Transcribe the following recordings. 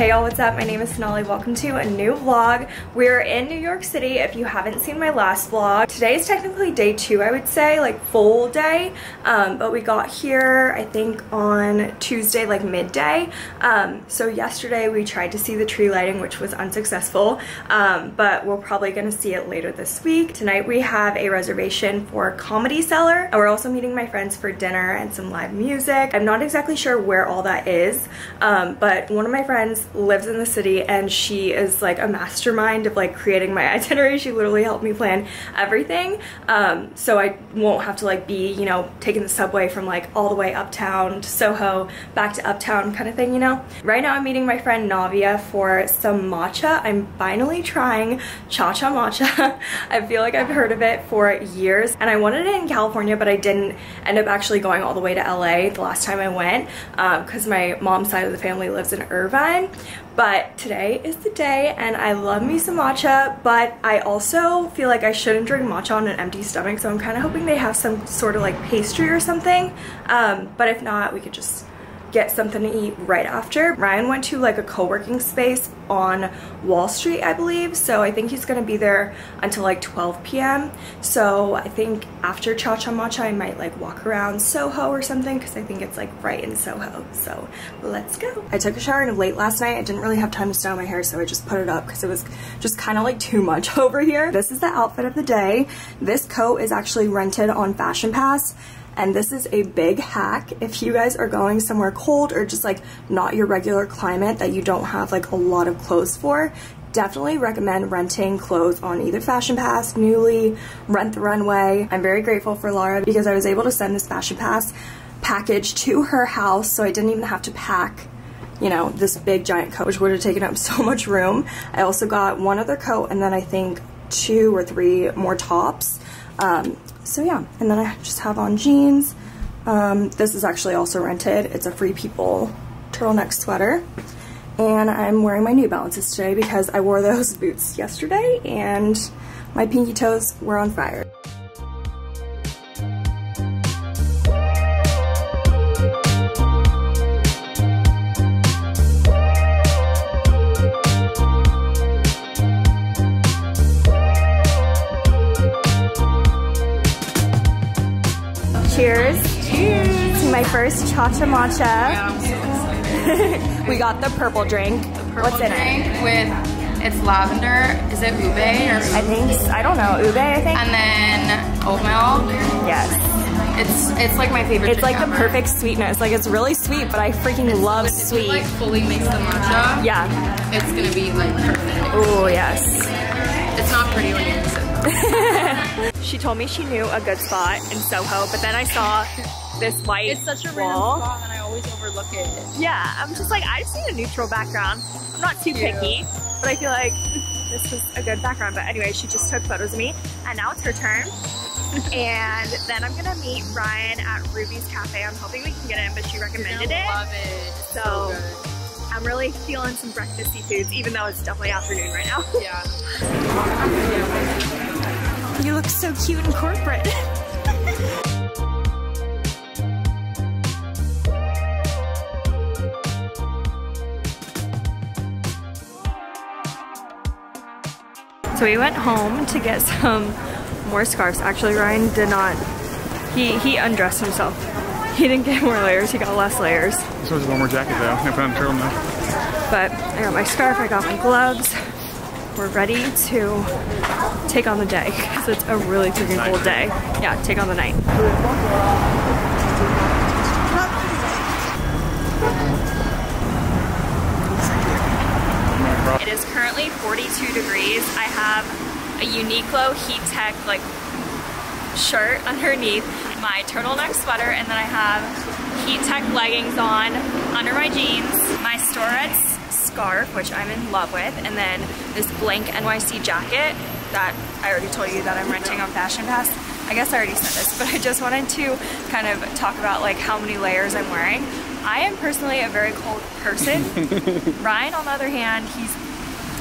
Hey y'all, what's up? My name is Sonali. Welcome to a new vlog. We're in New York City if you haven't seen my last vlog. Today is technically day two, I would say, like full day, but we got here I think on Tuesday, like midday. So yesterday we tried to see the tree lighting, which was unsuccessful, but we're probably gonna see it later this week. Tonight we have a reservation for Comedy Cellar. We're also meeting my friends for dinner and some live music. I'm not exactly sure where all that is, but one of my friends lives in the city and she is like a mastermind of like creating my itinerary. She literally helped me plan everything, so I won't have to like be, you know, taking the subway from like all the way uptown to Soho back to uptown kind of thing, you know. Right now I'm meeting my friend Navia for some matcha. I'm finally trying cha-cha matcha. I feel like I've heard of it for years and I wanted it in California, but I didn't end up actually going all the way to LA the last time I went because my mom's side of the family lives in Irvine. But today is the day and I love me some matcha, but I also feel like I shouldn't drink matcha on an empty stomach, so I'm kind of hoping they have some sort of like pastry or something, but if not we could just get something to eat right after. Ryan went to like a co-working space on Wall Street, I believe, so I think he's gonna be there until like 12 p.m. so I think after cha-cha matcha I might like walk around Soho or something, because I think it's like right in Soho. So let's go. I took a shower late last night. I didn't really have time to style my hair, so I just put it up because it was just kind of like too much over here. This is the outfit of the day. This coat is actually rented on Fashion Pass. And this is a big hack if you guys are going somewhere cold or just like not your regular climate that you don't have like a lot of clothes for. Definitely recommend renting clothes on either Fashion Pass, Newly, Rent the Runway. I'm very grateful for Laura because I was able to send this Fashion Pass package to her house, so I didn't even have to pack, you know, this big giant coat, which would have taken up so much room. I also got one other coat and then I think 2 or 3 more tops. So yeah, and then I just have on jeans. This is actually also rented. It's a Free People turtleneck sweater. And I'm wearing my New Balances today because I wore those boots yesterday and my pinky toes were on fire. My first cha-cha matcha. Yeah, I'm so excited. We got the purple drink. The purple What's in it? With, it's lavender. Is it ube or? I think, I don't know, ube I think. And then oat milk. Yes. It's like my favorite. It's like the perfect sweetness. Like it's really sweet, but I freaking love sweet. If you like fully mix the matcha. Yeah. It's gonna be like perfect. Oh yes. It's not pretty when you mix it. She told me she knew a good spot in Soho, but then I saw this white wall. It's such a random spot and I always overlook it. Yeah, I'm just like, I just need a neutral background. I'm not too picky, but I feel like this was a good background. But anyway, she just took photos of me and now it's her turn. And then I'm gonna meet Ryan at Ruby's Cafe. I'm hoping we can get in, but she recommended it. Love it. So good. I'm really feeling some breakfasty foods, even though it's definitely afternoon right now. Yeah. You look so cute in corporate. So we went home to get some more scarves. Actually, Ryan did not, he undressed himself. He didn't get more layers, he got less layers. So there's one more jacket though, I found a turtleneck. But I got my scarf, I got my gloves. We're ready to take on the day, because it's a really freaking cold day. Yeah, take on the night. It is currently 42 degrees. I have a Uniqlo Heat Tech like shirt underneath my turtleneck sweater, and then I have Heat Tech leggings on under my jeans, my Storets scarf, which I'm in love with, and then this blank NYC jacket that I already told you that I'm renting on Fashion Pass. I guess I already said this, but I just wanted to kind of talk about like how many layers I'm wearing. I am personally a very cold person. Ryan, on the other hand, he's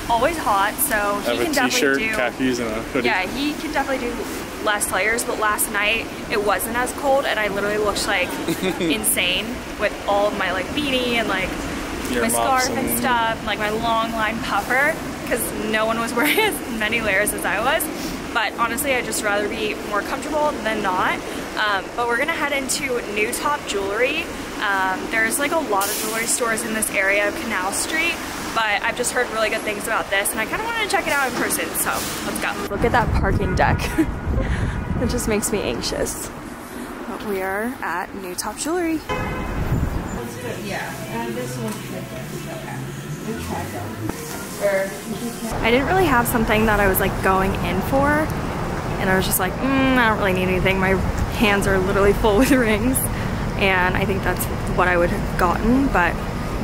always hot, so he can definitely do khakis and a hoodie. Yeah, he can definitely do less layers, but last night it wasn't as cold and I literally looked like insane with all of my like beanie and like my scarf and stuff, like my long line puffer, because no one was wearing as many layers as I was. But honestly, I'd just rather be more comfortable than not. But we're gonna head into New Top Jewelry. There's like a lot of jewelry stores in this area of Canal Street, but I've just heard really good things about this and I kind of wanted to check it out in person, so let's go. Look at that parking deck. It just makes me anxious. But we are at New Top Jewelry. Yeah, and this one's different. Okay. I didn't really have something that I was like going in for, and I was just like, I don't really need anything. My hands are literally full with rings, and I think that's what I would have gotten. But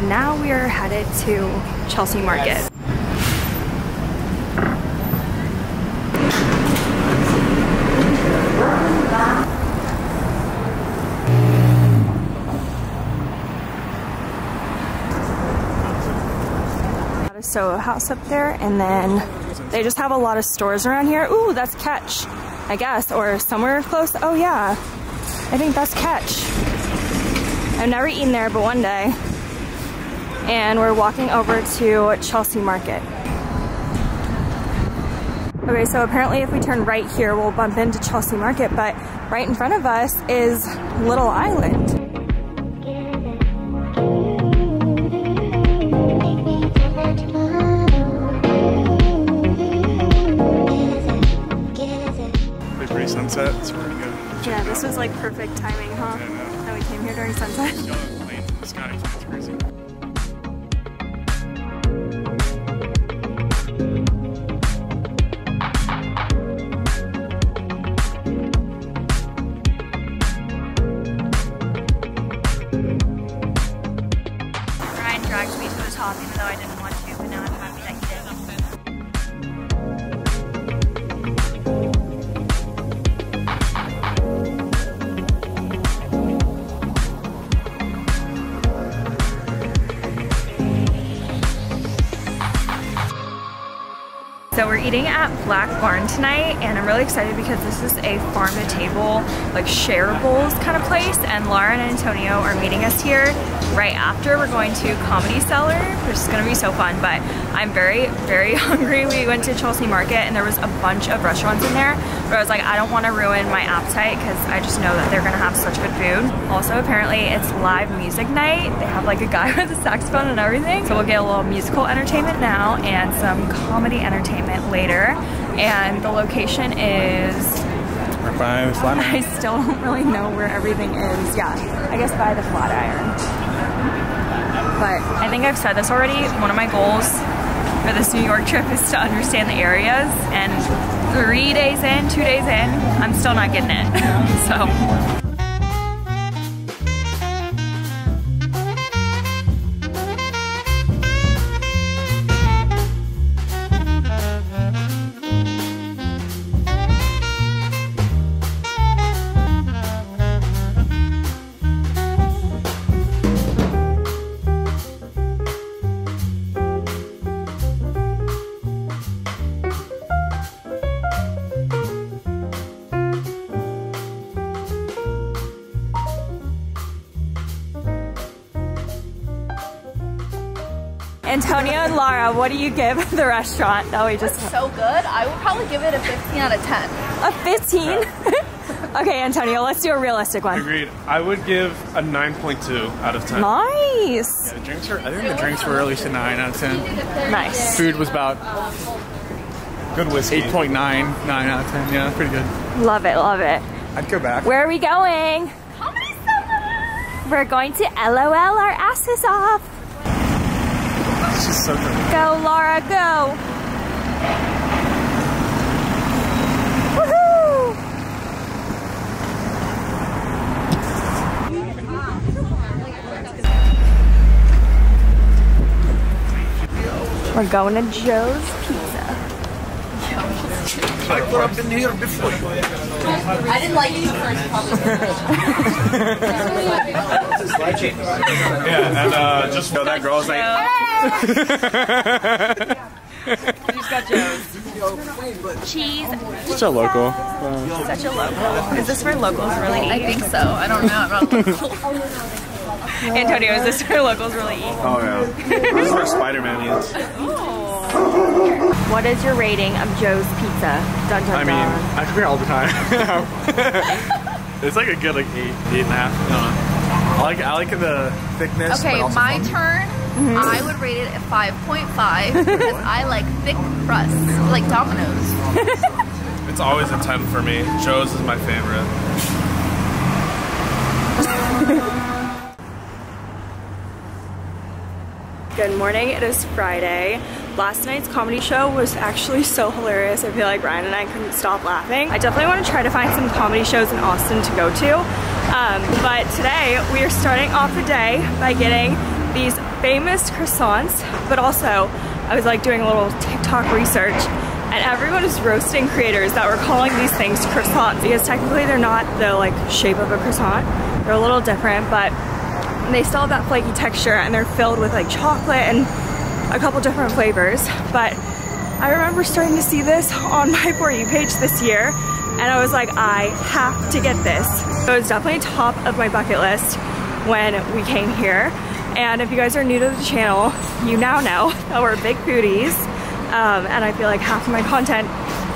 now we are headed to Chelsea Market. Yes. So a house up there, and then they just have a lot of stores around here. Ooh, that's Catch, I guess, or somewhere close. Oh yeah, I think that's Catch. I've never eaten there, but one day. And we're walking over to Chelsea Market. Okay, so apparently if we turn right here, we'll bump into Chelsea Market, but right in front of us is Little Island. It's pretty good. Yeah, this was like perfect timing, huh? That we came here during sunset. Ryan dragged me to the top even though I didn't want to, but now I'm happy that he did. So we're eating at Black Barn tonight, and I'm really excited because this is a farm to table, like shareables kind of place, and Laura and Antonio are meeting us here. Right after, we're going to Comedy Cellar, which is gonna be so fun, but I'm very, very hungry. We went to Chelsea Market and there was a bunch of restaurants in there, but I was like, I don't wanna ruin my appetite because I just know that they're gonna have such good food. Also, apparently it's live music night. They have like a guy with a saxophone and everything. So we'll get a little musical entertainment now and some comedy entertainment later. And the location is... by Flatiron. I still don't really know where everything is. Yeah, I guess by the Flatiron. But I think I've said this already. One of my goals for this New York trip is to understand the areas. And 3 days in, 2 days in, I'm still not getting it. So. Antonio and Laura, what do you give the restaurant that we just... It's so good. I would probably give it a 15 out of 10. A 15? Okay, Antonio, let's do a realistic one. Agreed. I would give a 9.2 out of 10. Nice. Yeah, drinks were, I think the drinks were at least a 9 out of 10. Nice. Food was about... Good whiskey. 8.9, 9 out of 10. Yeah, pretty good. Love it, love it. I'd go back. Where are we going? Comedy Cellar! We're going to LOL our asses off. It's just so good. Go, Laura, go! Woohoo! We're going to Joe's Pizza. I put up in here before you. I didn't like you first, probably. Yeah, and just know that girl's like... Just got Joe's. Cheese. Such a local. Such a local. Is this where locals really eat? I think so. I don't know. I'm not local. Antonio, is this where locals really eat? Oh yeah. This is where Spider-Man eats. Oh. What is your rating of Joe's Pizza? Dun, dun, dun. I mean, I come here all the time. It's like a good like 8, 8.5. I like the thickness. Okay, but also my turn. Mm-hmm. I would rate it at 5.5 because I like thick crust, like Domino's. It's always a 10 for me. Joe's is my favorite. Good morning, it is Friday. Last night's comedy show was actually so hilarious. I feel like Ryan and I couldn't stop laughing. I definitely want to try to find some comedy shows in Austin to go to. But today we are starting off the day by getting these famous croissants, but also I was like doing a little TikTok research and everyone is roasting creators that were calling these things croissants because technically they're not the like shape of a croissant. They're a little different, but they still have that flaky texture and they're filled with like chocolate and a couple different flavors. But I remember starting to see this on my For You page this year and I was like, I have to get this. So it's definitely top of my bucket list when we came here. And if you guys are new to the channel, you now know that we're big foodies. And I feel like half of my content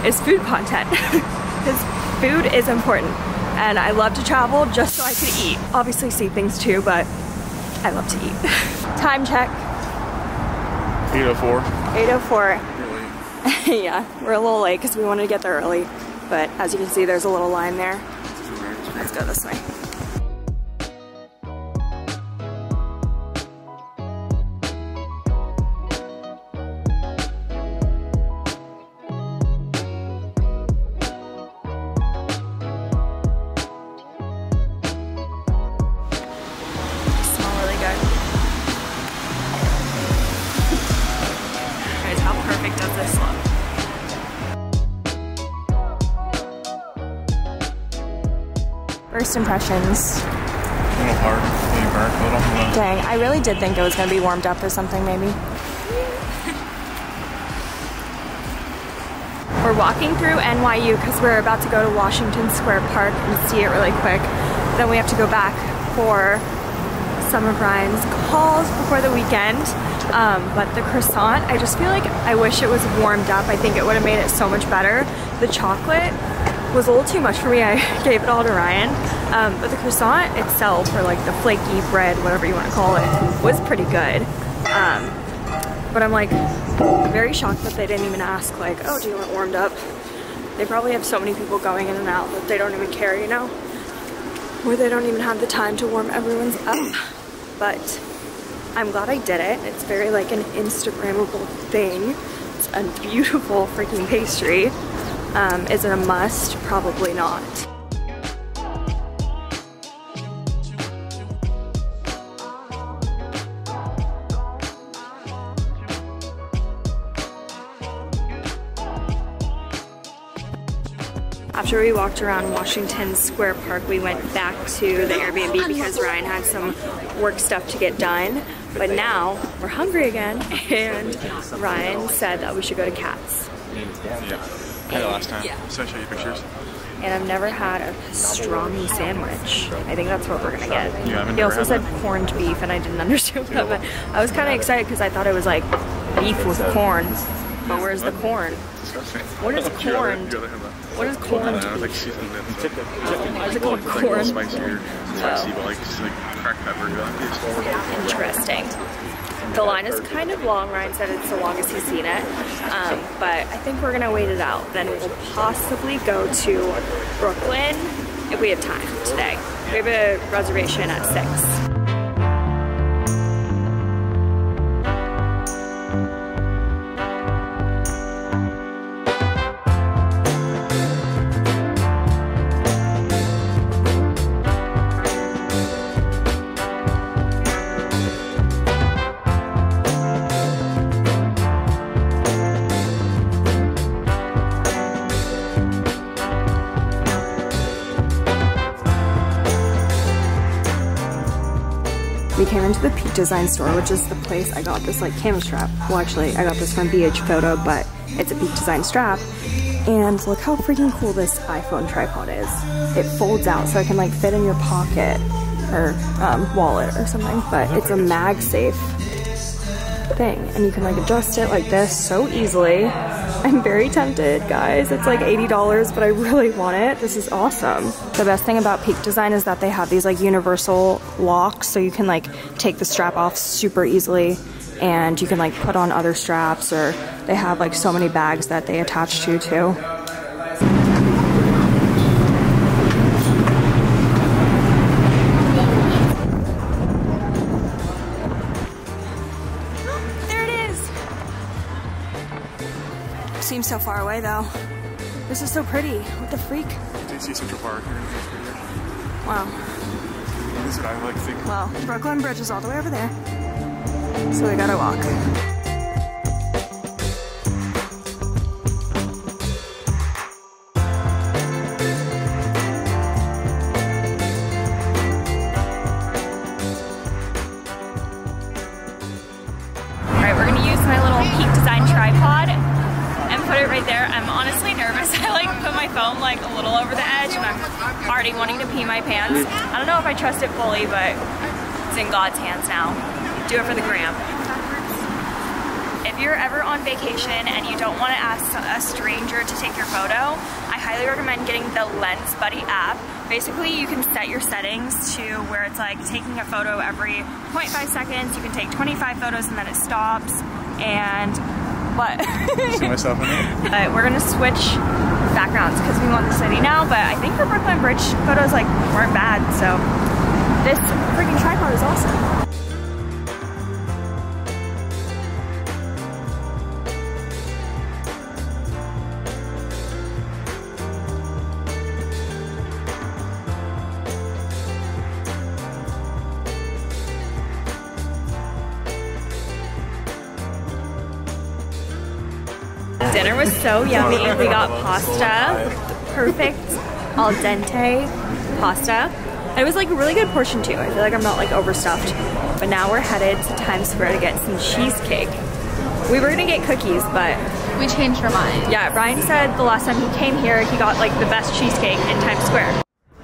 is food content because food is important. And I love to travel just so I could eat. Obviously see things too, but I love to eat. Time check. 8:04. 8:04. Really? Yeah, we're a little late because we wanted to get there early. But as you can see, there's a little line there. Let's go this way. First impressions. A little hard, really burnt, a little hard. Dang, I really did think it was gonna be warmed up or something, maybe. We're walking through NYU because we're about to go to Washington Square Park and see it really quick. Then we have to go back for some of Ryan's calls before the weekend. But the croissant, I just feel like I wish it was warmed up. I think it would have made it so much better. The chocolate was a little too much for me. I gave it all to Ryan. But the croissant itself, or like the flaky bread, whatever you want to call it, was pretty good. But I'm like very shocked that they didn't even ask like, oh, do you want it warmed up? They probably have so many people going in and out that they don't even care, you know? Or they don't even have the time to warm everyone's up. But I'm glad I did it. It's very like an Instagrammable thing. It's a beautiful freaking pastry. Is it a must? Probably not. After we walked around Washington Square Park, we went back to the Airbnb because Ryan had some work stuff to get done. But now we're hungry again, and Ryan said that we should go to Cat's. Yeah. I had it last time, yeah. So I show you pictures. And I've never had a pastrami sandwich. I think that's what we're gonna get. Yeah, he also said that. Corned beef, and I didn't understand that, but I was kind of excited because I thought it was like beef with corn. But where's the corn? What is corn? What is corn? Is it called corn? Spicy, but like cracked pepper. Interesting. The line is kind of long. Ryan said it's the longest he's seen it, but I think we're gonna wait it out. Then we'll possibly go to Brooklyn if we have time today. We have a reservation at 6. Came into the Peak Design store, which is the place I got this like camel strap. Well, actually I got this from BH Photo, but it's a Peak Design strap. And look how freaking cool this iPhone tripod is. It folds out so it can like fit in your pocket or wallet or something, but it's a MagSafe thing, and you can like adjust it like this so easily. I'm very tempted, guys. It's like $80, but I really want it. This is awesome. The best thing about Peak Design is that they have these like universal locks, so you can like take the strap off super easily, and you can like put on other straps, or they have like so many bags that they attach to too. Seems so far away though. This is so pretty. What the freak? DC Central Park. Wow. This is what I like to think. Well, Brooklyn Bridge is all the way over there. So we gotta walk. Alright, we're gonna use my little Peak Design tripod and put it right there. I'm honestly nervous. I like put my phone like a little over the edge and I'm already wanting to pee my pants. I don't know if I trust it fully, but it's in God's hands now. Do it for the gram. If you're ever on vacation and you don't want to ask a stranger to take your photo, I highly recommend getting the Lens Buddy app. Basically, you can set your settings to where it's like taking a photo every 0.5 seconds. You can take 25 photos and then it stops. And what? See myself in it. But we're gonna switch backgrounds because we want the city now. But I think the Brooklyn Bridge photos like weren't bad. So this freaking tripod is awesome. Dinner was so yummy. We got pasta, perfect al dente pasta. And it was like a really good portion too. I feel like I'm not like overstuffed. But now we're headed to Times Square to get some cheesecake. We were gonna get cookies, but we changed our mind. Yeah, Ryan said the last time he came here, he got like the best cheesecake in Times Square.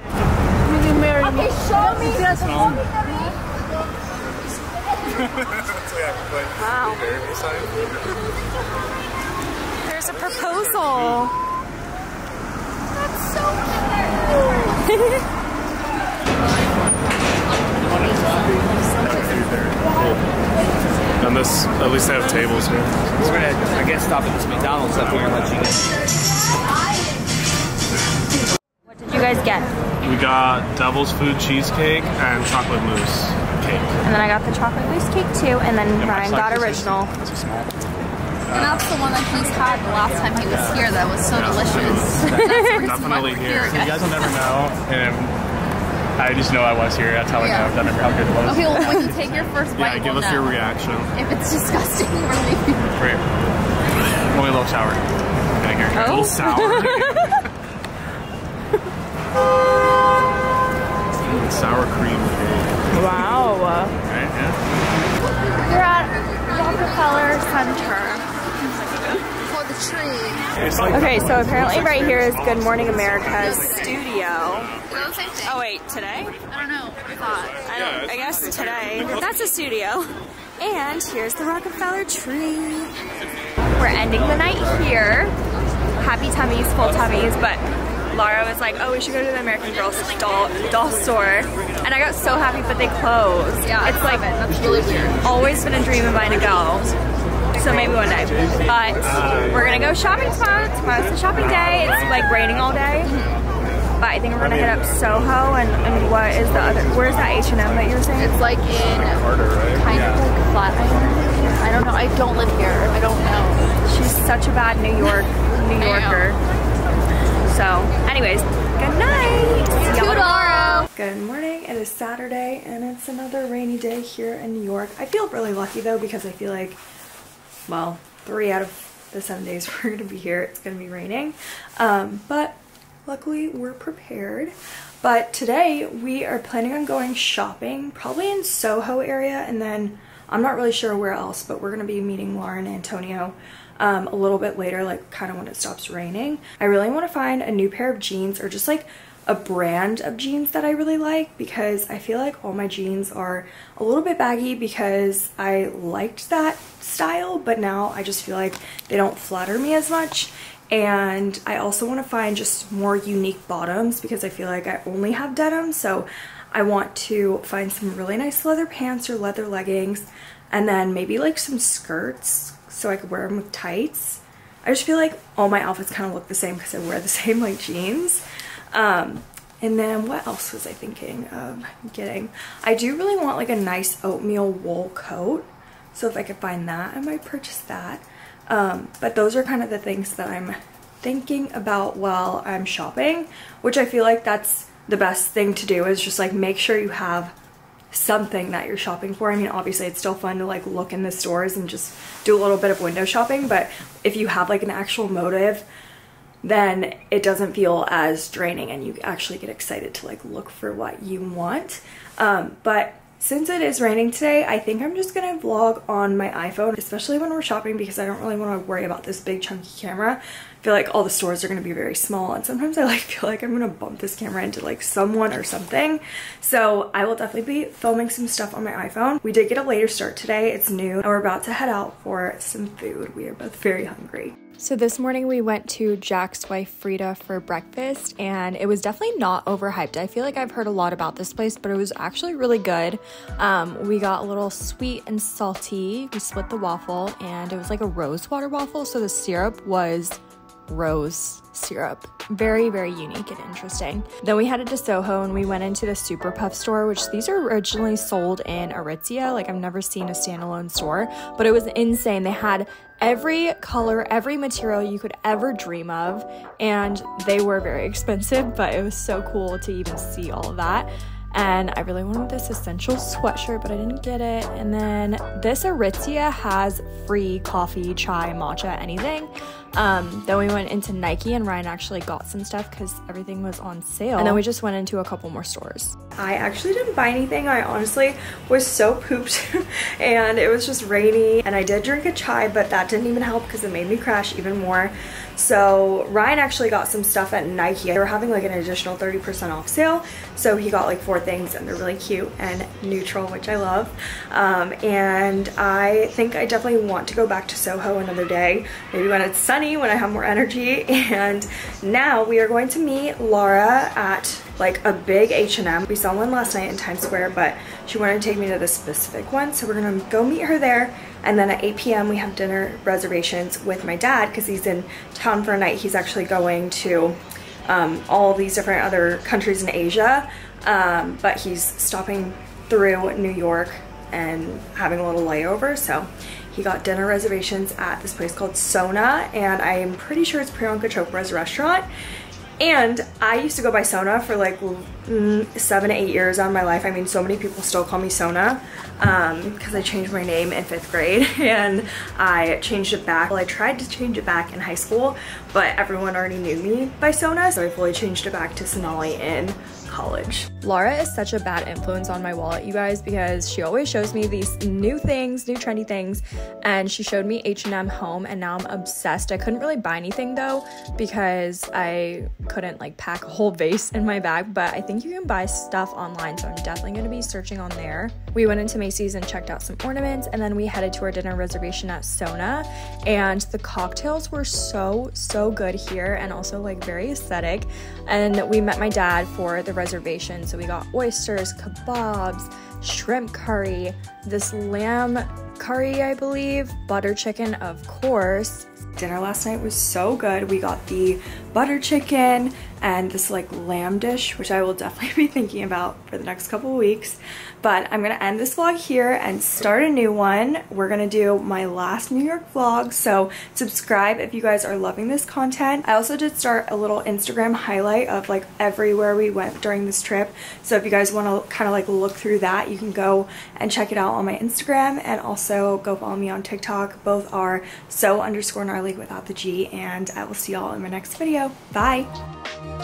Okay, show me. Wow. A proposal. That's so cute. And this, at least they have tables here. So we're gonna, I guess, stop at this McDonald's that we're gonna let you get. What did you guys get? We got Devil's Food cheesecake and chocolate mousse cake. And then I got the chocolate mousse cake too, and then yeah, Ryan got original. And that's the one that he's had the last time he was here that was so delicious. That's definitely here. So you guys will never know, and I just know I was here. That's how I know how good it was. Okay, well, when you take your first bite, give us your reaction. If it's disgusting, we're leaving. Great. Only a little sour. A little sour. Sour cream. Wow. Right, yeah. We're at Rockefeller Center. Okay, so apparently right here is Good Morning America's studio. Oh wait, today? I don't know. I guess today. That's a studio. And here's the Rockefeller Tree. We're ending the night here. Happy tummies, full tummies, but Laura was like, oh, we should go to the American Girls doll store. And I got so happy, but they closed. Yeah, it's like, that's really weird. Always been a dream of mine to go. So maybe one day, but we're gonna go shopping tomorrow. Tomorrow's the shopping day. It's like raining all day, but I think we're gonna hit up Soho and what is the other? Where's that H&M that you were saying? It's like in kind of like Flatiron. I don't know. I don't live here. I don't know. She's such a bad New Yorker. So, anyways, good night. See you tomorrow. Good morning. It is Saturday and it's another rainy day here in New York. I feel really lucky though because I feel like. Well, 3 out of the 7 days we're going to be here, it's going to be raining, but luckily we're prepared. But today we are planning on going shopping, probably in Soho area, and then I'm not really sure where else, but we're going to be meeting Laura and Antonio a little bit later, like kind of when it stops raining. I really want to find a new pair of jeans or just like a brand of jeans that I really like, because I feel like all my jeans are a little bit baggy because I liked that style, but now I just feel like they don't flatter me as much. And I also want to find just more unique bottoms because I feel like I only have denim, so I want to find some really nice leather pants or leather leggings, and then maybe like some skirts so I could wear them with tights. I just feel like all my outfits kind of look the same because I wear the same like jeans. And then what else was I thinking of getting? I do really want like a nice oatmeal wool coat, so if I could find that I might purchase that. But those are kind of the things that I'm thinking about while I'm shopping, which I feel like that's the best thing to do, is just like make sure you have something that you're shopping for. I mean, obviously it's still fun to like look in the stores and just do a little bit of window shopping, but if you have like an actual motive, then it doesn't feel as draining and you actually get excited to like look for what you want. But since it is raining today, I think I'm just gonna vlog on my iPhone, especially when we're shopping, because I don't really want to worry about this big chunky camera. I feel like all the stores are gonna be very small, and sometimes I like feel like I'm gonna bump this camera into like someone or something. So I will definitely be filming some stuff on my iPhone. We did get a later start today. It's noon, and we're about to head out for some food. We are both very hungry. So this morning we went to Jack's wife Frida for breakfast, and it was definitely not overhyped. I feel like I've heard a lot about this place, but it was actually really good. We got a little sweet and salty. We split the waffle, and it was like a rose water waffle, so the syrup was rose syrup. Very, very unique and interesting. Then we headed to Soho and we went into the Super Puff store, which these are originally sold in Aritzia. Like, I've never seen a standalone store, but it was insane. They had every color, every material you could ever dream of, and they were very expensive, but it was so cool to even see all of that. And I really wanted this essential sweatshirt, but I didn't get it. And then this Aritzia has free coffee, chai, matcha, anything. Then we went into Nike, and Ryan actually got some stuff because everything was on sale. And then we just went into a couple more stores. I actually didn't buy anything. I honestly was so pooped and it was just rainy, and I did drink a chai, but that didn't even help because it made me crash even more. So Ryan actually got some stuff at Nike. They were having like an additional 30% off sale, so he got like 4 things, and they're really cute and neutral, which I love. And I think I definitely want to go back to Soho another day, maybe when it's sunny, when I have more energy. And now we are going to meet Laura at like a big H&M. We saw one last night in Times Square, but she wanted to take me to this specific one, so we're gonna go meet her there. And then at 8 p.m. we have dinner reservations with my dad because he's in town for a night. He's actually going to all these different other countries in Asia, but he's stopping through New York and having a little layover. So he got dinner reservations at this place called Sona, and I am pretty sure it's Priyanka Chopra's restaurant. And I used to go by Sona for like 7 to 8 years out of my life. I mean, so many people still call me Sona because I changed my name in 5th grade and I changed it back. Well, I tried to change it back in high school, but everyone already knew me by Sona, so I fully changed it back to Sonali in college. Laura is such a bad influence on my wallet, you guys, because she always shows me these new things, new trendy things, and she showed me H&M Home, and now I'm obsessed. I couldn't really buy anything though because I couldn't like pack a whole vase in my bag, but I think you can buy stuff online, so I'm definitely going to be searching on there. We went into Macy's and checked out some ornaments, and then we headed to our dinner reservation at Sona, and the cocktails were so good here, and also like very aesthetic. And we met my dad for the reservation, so we got oysters, kebabs, shrimp curry, this lamb curry, I believe, butter chicken, of course. Dinner last night was so good. We got the butter chicken and this like lamb dish, which I will definitely be thinking about for the next couple of weeks. But I'm gonna end this vlog here and start a new one. We're gonna do my last New York vlog, so subscribe if you guys are loving this content. I also did start a little Instagram highlight of like everywhere we went during this trip, so if you guys want to kind of like look through that, you can go and check it out on my Instagram, and also go follow me on TikTok. Both are so_gnarly without the G, and I will see y'all in my next video. Bye!